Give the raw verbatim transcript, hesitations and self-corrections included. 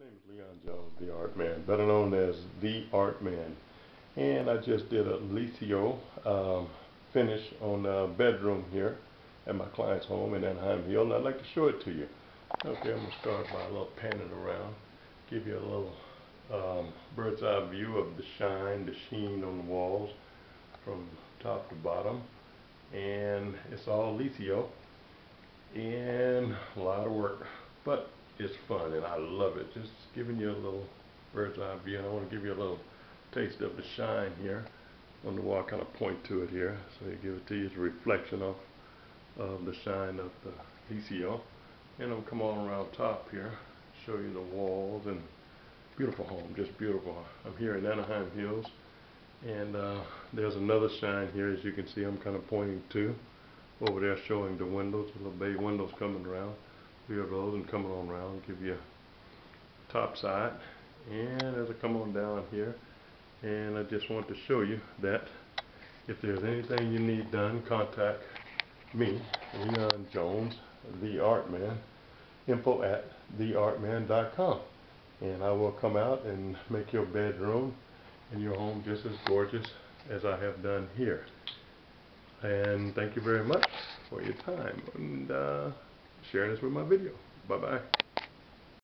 My name is Leon Jones, The Art Man, better known as The Art Man. And I just did a litho um, finish on a bedroom here at my client's home in Anaheim Hill, and I'd like to show it to you. Okay, I'm going to start by a little panning around, give you a little um, bird's eye view of the shine, the sheen on the walls from top to bottom. And it's all litho and a lot of work. But it's fun and I love it. Just giving you a little bird's eye view. And I want to give you a little taste of the shine here on the wall. I kind of point to it here, so you give it to you. It's a reflection of, of the shine of the litho. And I'll come all around top here, show you the walls and beautiful home, just beautiful. I'm here in Anaheim Hills, and uh, there's another shine here, as you can see. I'm kind of pointing to over there, showing the windows, the little bay windows coming around. Of those and come on around, give you a top side, and as I come on down here, and I just want to show you that if there's anything you need done, contact me, Leon Jones, The Art Man, info at the art man dot com, and I will come out and make your bedroom and your home just as gorgeous as I have done here. And thank you very much for your time, and uh, share this with my video. Bye-bye.